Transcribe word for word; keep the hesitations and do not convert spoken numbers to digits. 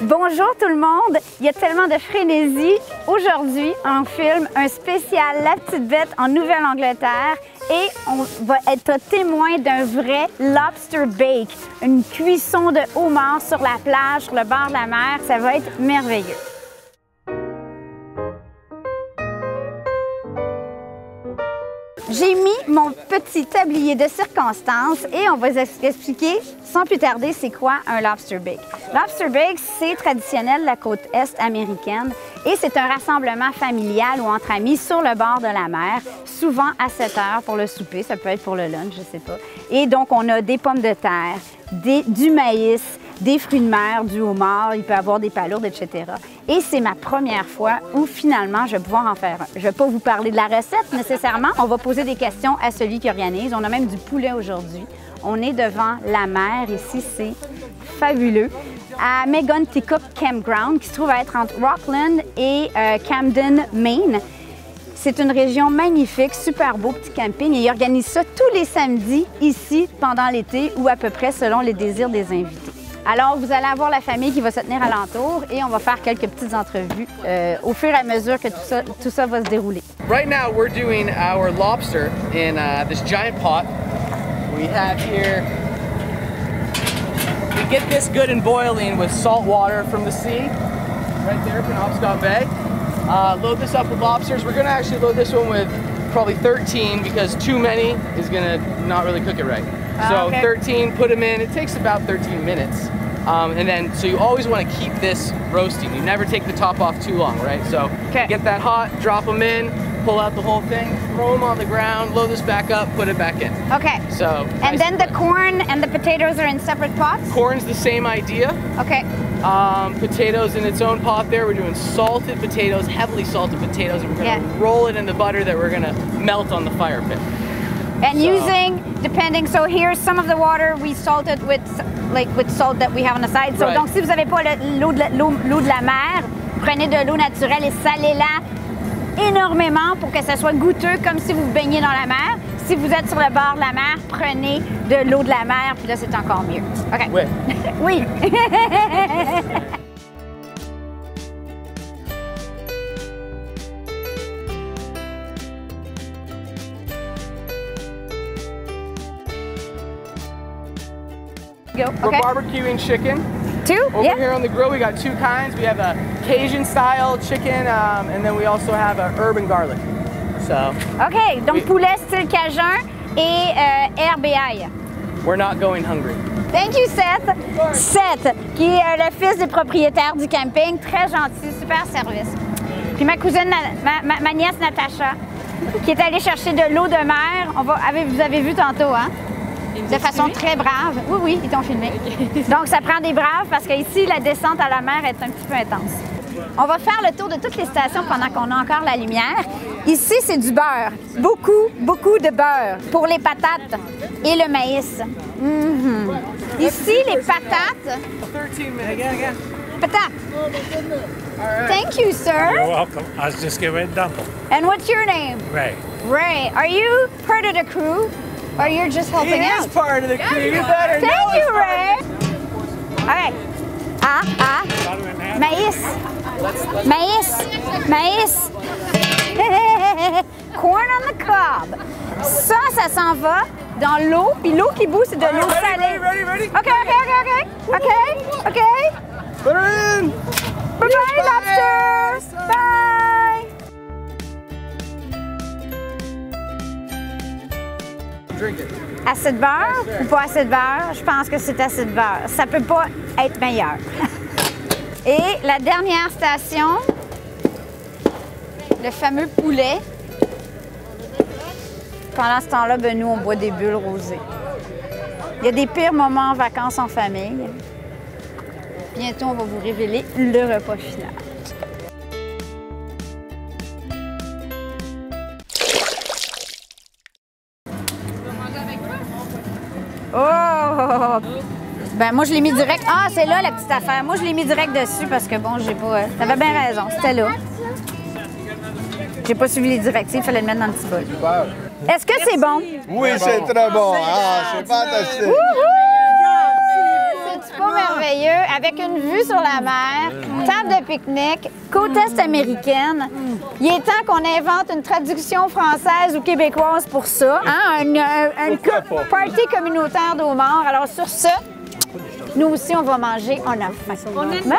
Bonjour tout le monde! Il y a tellement de frénésie. Aujourd'hui, on filme un spécial La Petite Bête en Nouvelle-Angleterre et on va être témoin d'un vrai lobster bake, une cuisson de homard sur la plage, sur le bord de la mer. Ça va être merveilleux! J'ai mis mon petit tablier de circonstances et on va vous expliquer sans plus tarder c'est quoi un lobster bake. Lobster bake, c'est traditionnel de la côte est américaine et c'est un rassemblement familial ou entre amis sur le bord de la mer, souvent à sept heures pour le souper, ça peut être pour le lunch, je sais pas. Et donc on a des pommes de terre, des, du maïs, des fruits de mer, du homard, il peut y avoir des palourdes, et cetera. Et c'est ma première fois où, finalement, je vais pouvoir en faire un. Je ne vais pas vous parler de la recette, nécessairement. On va poser des questions à celui qui organise. On a même du poulet aujourd'hui. On est devant la mer. Ici, c'est fabuleux. À Megunticook Campground, qui se trouve à être entre Rockland et euh, Camden, Maine. C'est une région magnifique, super beau petit camping. Et ils organisent ça tous les samedis, ici, pendant l'été, ou à peu près selon les désirs des invités. Alors, vous allez avoir la famille qui va se tenir alentour et on va faire quelques petites entrevues euh, au fur et à mesure que tout ça, tout ça va se dérouler. Right now, we're doing our lobster in uh, this giant pot. We have here. We get this good and boiling with salt water from the sea, right there, Penobscot Bay. Uh, load this up with lobsters. We're going to actually load this one with probably thirteen because too many is going to not really cook it right. So okay. thirteen, put them in. It takes about thirteen minutes. Um, and then, so you always want to keep this roasting. You never take the top off too long, right? So okay. Get that hot, drop them in, pull out the whole thing, throw them on the ground, load this back up, put it back in. Okay. So. And then the corn and the potatoes are in separate pots? Corn's the same idea. Okay. Um, potatoes in its own pot there. We're doing salted potatoes, heavily salted potatoes, and we're going to yeah. roll it in the butter that we're going to melt on the fire pit. And so. using, depending, so here's some of the water we salted with, like with salt that we have on the side. So, right. Donc si vous n'avez pas l'eau de, l'eau de la mer, prenez de l'eau naturelle et salez-la énormément pour que ça soit goûteux, comme si vous baignez dans la mer. Si vous êtes sur le bord de la mer, prenez de l'eau de la mer, puis là c'est encore mieux. OK. Ouais. Oui. Okay. We're barbecuing chicken. Two? Over yeah. here on the grill we got two kinds. We have a Cajun style chicken um, and then we also have a herb and garlic. So okay, donc we, poulet style Cajun et euh, herbe et ail. We're not going hungry. Thank you Seth. Seth, qui est le fils du propriétaire du camping, très gentil, super service. Puis ma cousine, ma, ma, ma nièce Natacha, qui est allée chercher de l'eau de mer. On va, avez, vous avez vu tantôt, hein? De façon très brave. Oui, oui, ils t'ont filmé. Okay. Donc, ça prend des braves parce qu'ici, la descente à la mer est un petit peu intense. On va faire le tour de toutes les stations pendant qu'on a encore la lumière. Ici, c'est du beurre. Beaucoup, beaucoup de beurre pour les patates et le maïs. Mm-hmm. Ici, les patates... Patates. Thank you, sir. You're welcome. I was just giving it a dump. And what's your name? Ray. Ray. Are you part of the crew? Or you're just helping it out. It is part of the crew. You better know. Thank you, Ray. All right. Ah, ah. Maïs. Maïs. Maïs. Corn on the cob. Ça, ça s'en va dans l'eau. Puis l'eau qui bout, c'est de l'eau salée. Ready, ready, ready. OK, OK, OK, OK. OK, OK. Put her in. Bye-bye, lobsters. Bye. Assez de beurre ou pas assez de beurre? Je pense que c'est assez de beurre. Ça peut pas être meilleur. Et la dernière station, le fameux poulet. Pendant ce temps-là, ben, nous, on boit des bulles rosées. Il y a des pires moments en vacances en famille. Bientôt, on va vous révéler le repas final. Oh! Ben moi, je l'ai mis direct. Ah, c'est là la petite affaire. Moi, je l'ai mis direct dessus parce que bon, j'ai pas. T'avais bien raison, c'était là. J'ai pas suivi les directives, il fallait le mettre dans le petit bol. Est-ce que c'est bon? Oui, c'est très bon. Ah, c'est fantastique. Wouhou! C'est-tu pas merveilleux, avec une vue sur la mer, table de pique-nique, côte est américaine. Il est temps qu'on invente une traduction française ou québécoise pour ça, hein? Une, une, une co party communautaire d'eau morte. Alors sur ce, nous aussi on va manger, on a faim. On a